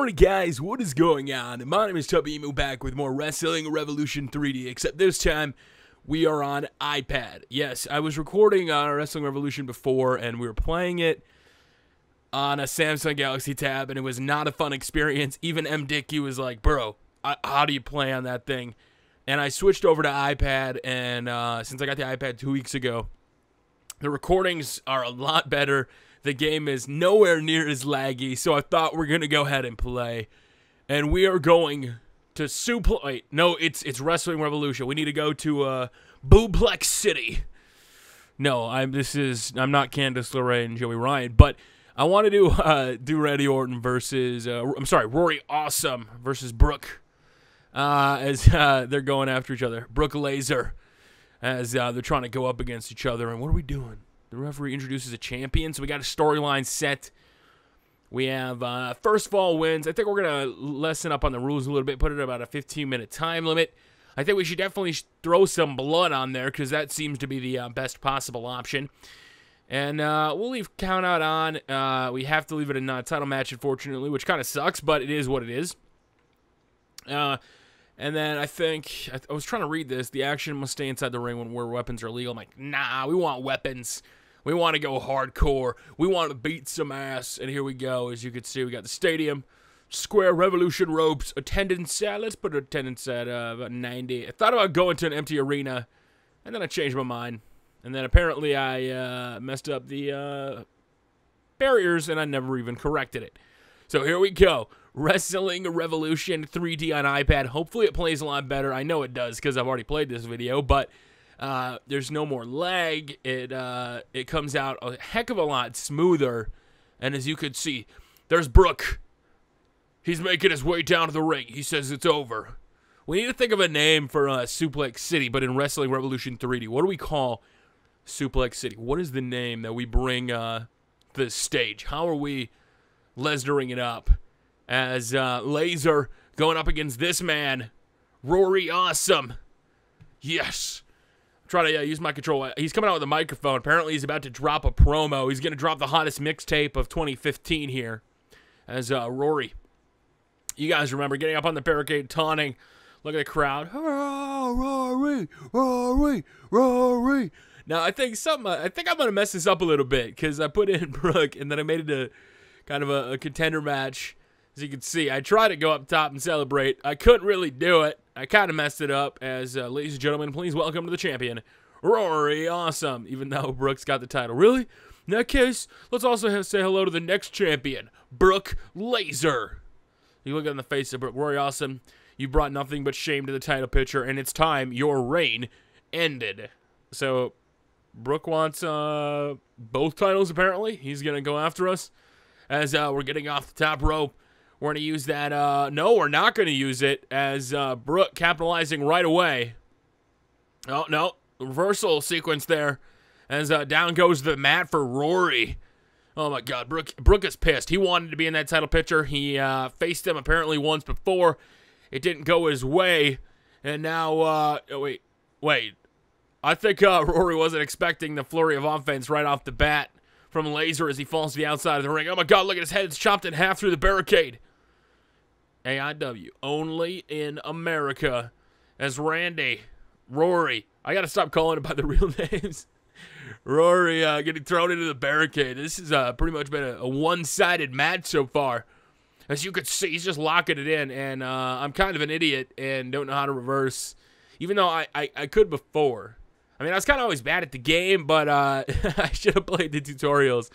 Alright guys, what is going on? My name is Tubby Emu, back with more Wrestling Revolution 3D, except this time we are on iPad. Yes, I was recording on Wrestling Revolution before and we were playing it on a Samsung Galaxy Tab and it was not a fun experience. Even MDickie was like, bro, how do you play on that thing? And I switched over to iPad, and since I got the iPad 2 weeks ago, the recordings are a lot better. The game is nowhere near as laggy, so I thought we're going to go ahead and play. And we are going to Suplex... Wait, no, it's Wrestling Revolution. We need to go to Booplex City. No, I'm not Candice LeRae and Joey Ryan, but I wanted to do Randy Orton versus... I'm sorry, Rory Awesome versus Brooke. As they're going after each other. Brooke Laser. As they're trying to go up against each other. And what are we doing? The referee introduces a champion, so we got a storyline set. We have first fall wins. I think we're going to lessen up on the rules a little bit, put it at about a 15-minute time limit. I think we should definitely throw some blood on there because that seems to be the best possible option. And we'll leave count out on. We have to leave it a non-title match, unfortunately, which kind of sucks, but it is what it is. And then I think, I was trying to read this, the action must stay inside the ring when where weapons are legal. I'm like, nah, we want weapons. We want to go hardcore. We want to beat some ass. And here we go. As you can see, we got the stadium, square, revolution ropes, attendance at, let's put attendance at about 90. I thought about going to an empty arena, and then I changed my mind. And then apparently I messed up the barriers, and I never even corrected it. So here we go. Wrestling Revolution 3D on iPad. Hopefully it plays a lot better. I know it does because I've already played this video, but there's no more lag. It comes out a heck of a lot smoother. And as you can see, there's Brooke. He's making his way down to the ring. He says it's over. We need to think of a name for Suplex City, but in Wrestling Revolution 3D. What do we call Suplex City? What is the name that we bring to the stage? How are we Lesnaring it up? As Laser going up against this man, Rory Awesome. Yes. I'm trying to use my control. He's coming out with a microphone. Apparently he's about to drop a promo. He's going to drop the hottest mixtape of 2015 here. As Rory. You guys remember getting up on the barricade, taunting. Look at the crowd. Oh, Rory, Rory, Rory. Now I think I'm going to mess this up a little bit because I put in Brooke and then I made it a kind of a contender match. As you can see, I tried to go up top and celebrate. I couldn't really do it. I kind of messed it up. As, ladies and gentlemen, please welcome to the champion, Rory Awesome, even though Brooke's got the title. Really? In that case, let's also say hello to the next champion, Brooke Laser. You look in the face of Brooke. Rory Awesome, you brought nothing but shame to the title picture, and it's time your reign ended. So, Brooke wants both titles, apparently. He's going to go after us. As we're getting off the top rope. We're going to use that, no, we're not going to use it, as Brooke capitalizing right away. Oh, no, reversal sequence there, as down goes the mat for Rory. Oh, my God, Brooke is pissed. He wanted to be in that title picture. He faced him apparently once before. It didn't go his way, and now, wait. I think Rory wasn't expecting the flurry of offense right off the bat from Laser as he falls to the outside of the ring. Oh, my God, look at his head. It's chopped in half through the barricade. AIW, only in America, as Randy, Rory, I got to stop calling it by the real names, Rory getting thrown into the barricade. This has pretty much been a one-sided match so far. As you can see, he's just locking it in, and I'm kind of an idiot and don't know how to reverse, even though I could before. I mean, I was kind of always bad at the game, but I should have played the tutorials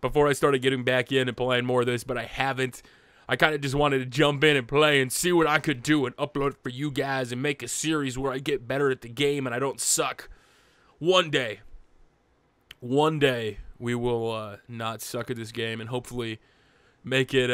before I started getting back in and playing more of this, but I haven't. I kind of just wanted to jump in and play and see what I could do and upload for you guys and make a series where I get better at the game and I don't suck. One day, we will not suck at this game and hopefully make it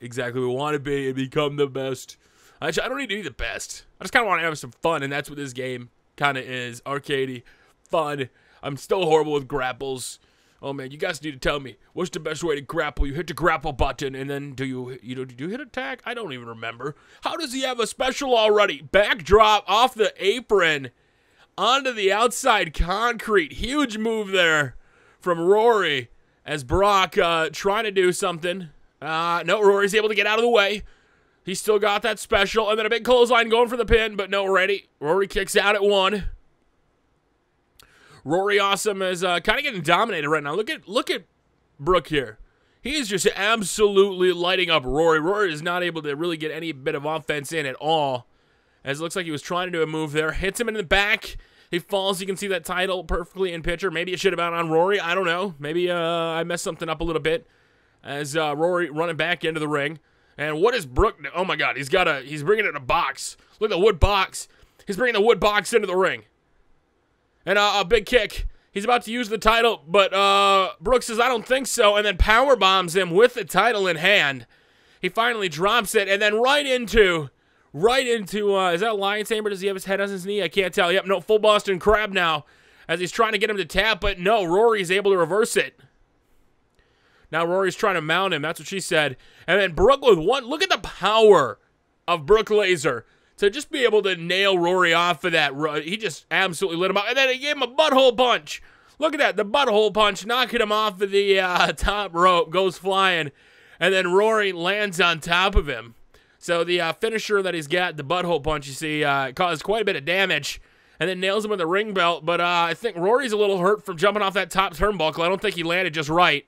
exactly what we want to be and become the best. Actually, I don't need to be the best. I just kind of want to have some fun, and that's what this game kind of is. Arcadey, fun. I'm still horrible with grapples. Oh man, you guys need to tell me what's the best way to grapple. You hit the grapple button, and then do you hit attack? I don't even remember. How does he have a special already? Backdrop off the apron onto the outside concrete. Huge move there from Rory as Brock trying to do something. No, Rory's able to get out of the way. He's still got that special. And then a big clothesline going for the pin, but no, Rory kicks out at one. Rory Awesome is kind of getting dominated right now. Look at Brooke here. He is just absolutely lighting up Rory. Rory is not able to really get any bit of offense in at all. As it looks like he was trying to do a move there. Hits him in the back. He falls. You can see that title perfectly in picture. Maybe it should have been on Rory. I don't know. Maybe I messed something up a little bit. As Rory running back into the ring. And what is Brooke? Oh my God, he's bringing in a box. Look at the wood box. He's bringing the wood box into the ring. And a big kick. He's about to use the title, but Brooke says, I don't think so, and then power bombs him with the title in hand. He finally drops it, and then right into, is that a lion tamer? Does he have his head on his knee? I can't tell. Yep, no, full Boston Crab now, as he's trying to get him to tap, but no, Rory's able to reverse it. Now Rory's trying to mount him, that's what she said. And then Brooke with one, look at the power of Brooke Laser. So just be able to nail Rory off of that. He just absolutely lit him up. And then he gave him a butthole punch. Look at that. The butthole punch knocking him off of the top rope. Goes flying. And then Rory lands on top of him. So the finisher that he's got, the butthole punch, you see, caused quite a bit of damage. And then nails him with the ring belt. But I think Rory's a little hurt from jumping off that top turnbuckle. I don't think he landed just right.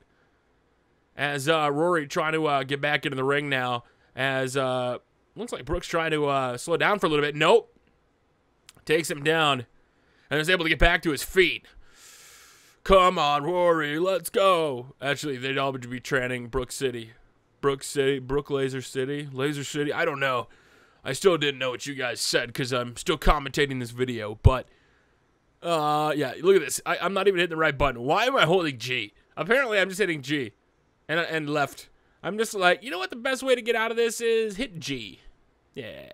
As Rory trying to get back into the ring now. As... looks like Brooke's trying to slow down for a little bit. Nope. Takes him down. And is able to get back to his feet. Come on, Rory. Let's go. Actually, they'd all be chanting Brooke City. Brooke City. Brooke Laser City. Laser City. I don't know. I still didn't know what you guys said because I'm still commentating this video. But, yeah. Look at this. I'm not even hitting the right button. Why am I holding G? Apparently, I'm just hitting G. And left. I'm just like, you know what the best way to get out of this is? Hit G. Yeah.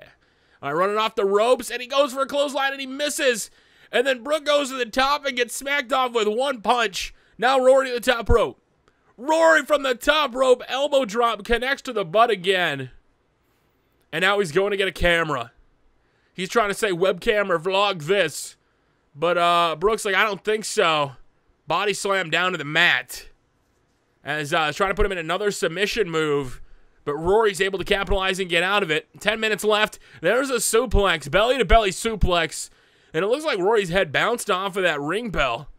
All right, running off the ropes, and he goes for a clothesline, and he misses. And then Brooke goes to the top and gets smacked off with one punch. Now Rory to the top rope. Rory from the top rope, elbow drop, connects to the butt again. And now he's going to get a camera. He's trying to say webcam or vlog this. But Brooke's like, I don't think so. Body slam down to the mat. As I was trying to put him in another submission move, but Rory's able to capitalize and get out of it. 10 minutes left. There's a suplex, belly-to-belly suplex, and it looks like Rory's head bounced off of that ring bell.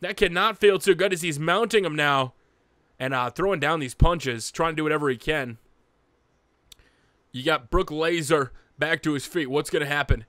That cannot feel too good as he's mounting him now and throwing down these punches, trying to do whatever he can. You got Brooke Laser back to his feet. What's going to happen?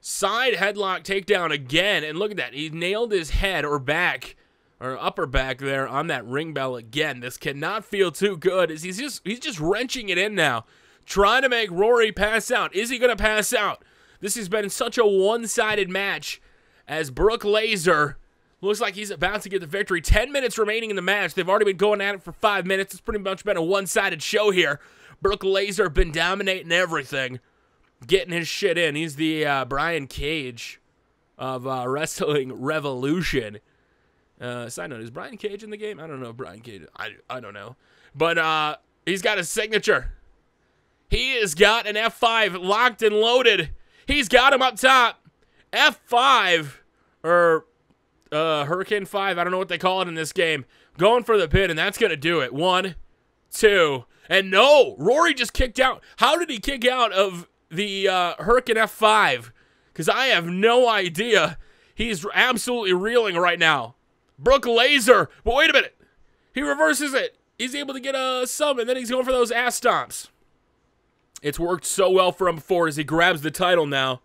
Side headlock takedown again, and look at that. He nailed his head or back. Or upper back there on that ring bell again. This cannot feel too good. As he's just wrenching it in now. Trying to make Rory pass out. Is he going to pass out? This has been such a one-sided match as Brooke Laser looks like he's about to get the victory. 10 minutes remaining in the match. They've already been going at it for 5 minutes. It's pretty much been a one-sided show here. Brooke Laser been dominating everything. Getting his shit in. He's the Brian Cage of Wrestling Revolution. Side note, is Brian Cage in the game? I don't know if Brian Cage... I don't know. But he's got his signature. He has got an F5 locked and loaded. He's got him up top. F5 or Hurricane 5. I don't know what they call it in this game. Going for the pin, and that's going to do it. 1, 2. And no! Rory just kicked out. How did he kick out of the Hurricane F5? Because I have no idea. He's absolutely reeling right now. Brooke Laser, but wait a minute. He reverses it. He's able to get a sub, and then he's going for those ass stomps. It's worked so well for him before as he grabs the title now.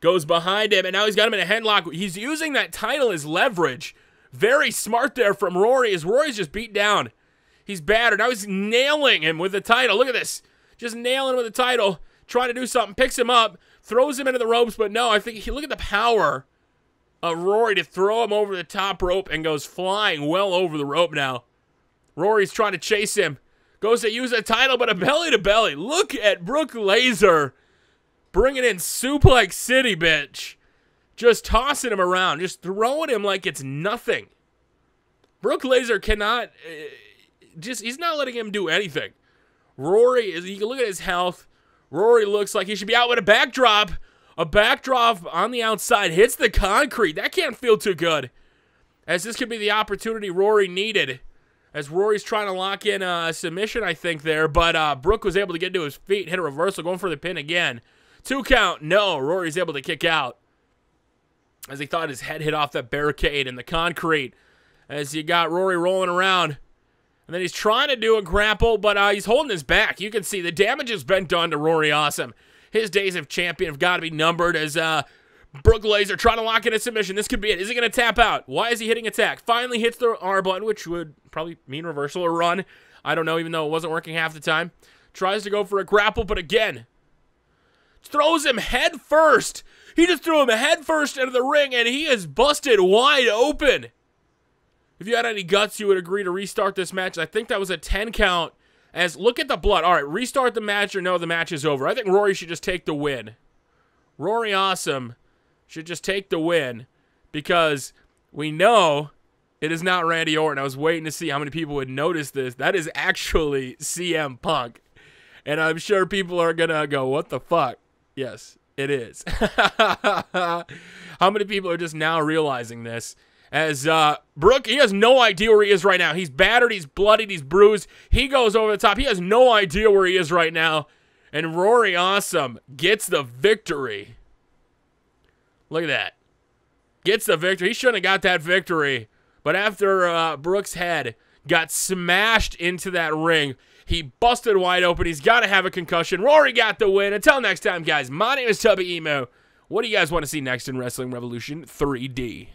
Goes behind him, and now he's got him in a headlock. He's using that title as leverage. Very smart there from Rory, as Rory's just beat down. He's battered. Now he's nailing him with the title. Look at this. Just nailing him with the title. Trying to do something. Picks him up. Throws him into the ropes, but no, I think he... Look at the power... Rory to throw him over the top rope and goes flying well over the rope now. Rory's trying to chase him. Goes to use a title, but a belly-to-belly. Look at Brooke Laser bringing in Suplex City, bitch. Just tossing him around. Just throwing him like it's nothing. Brooke Laser cannot... he's not letting him do anything. Rory, you can look at his health. Rory looks like he should be out with a backdrop. A backdrop on the outside hits the concrete. That can't feel too good. As this could be the opportunity Rory needed. as Rory's trying to lock in a submission, I think, there. But Brooke was able to get to his feet, hit a reversal, going for the pin again. 2 count. No, Rory's able to kick out as he thought his head hit off that barricade in the concrete as he got Rory rolling around. And then he's trying to do a grapple, but he's holding his back. You can see the damage has been done to Rory Awesome. His days of champion have got to be numbered as Brooke Laser trying to lock in a submission. This could be it. Is he going to tap out? Why is he hitting attack? Finally hits the R button, which would probably mean reversal or run. I don't know, even though it wasn't working half the time. Tries to go for a grapple, but again, throws him head first. He just threw him head first into the ring, and he is busted wide open. If you had any guts, you would agree to restart this match. I think that was a 10 count. As look at the blood. All right, restart the match or no, the match is over. I think Rory should just take the win. Rory Awesome should just take the win because we know it is not Randy Orton. I was waiting to see how many people would notice this. That is actually CM Punk. And I'm sure people are going to go, what the fuck? Yes, it is. How many people are just now realizing this? As Brooke, he has no idea where he is right now. He's battered, he's bloodied, he's bruised. He goes over the top. He has no idea where he is right now. And Rory Awesome gets the victory. Look at that. Gets the victory. He shouldn't have got that victory. But after Brooke's head got smashed into that ring, he busted wide open. He's got to have a concussion. Rory got the win. Until next time, guys, my name is Tubby Emu. What do you guys want to see next in Wrestling Revolution 3D?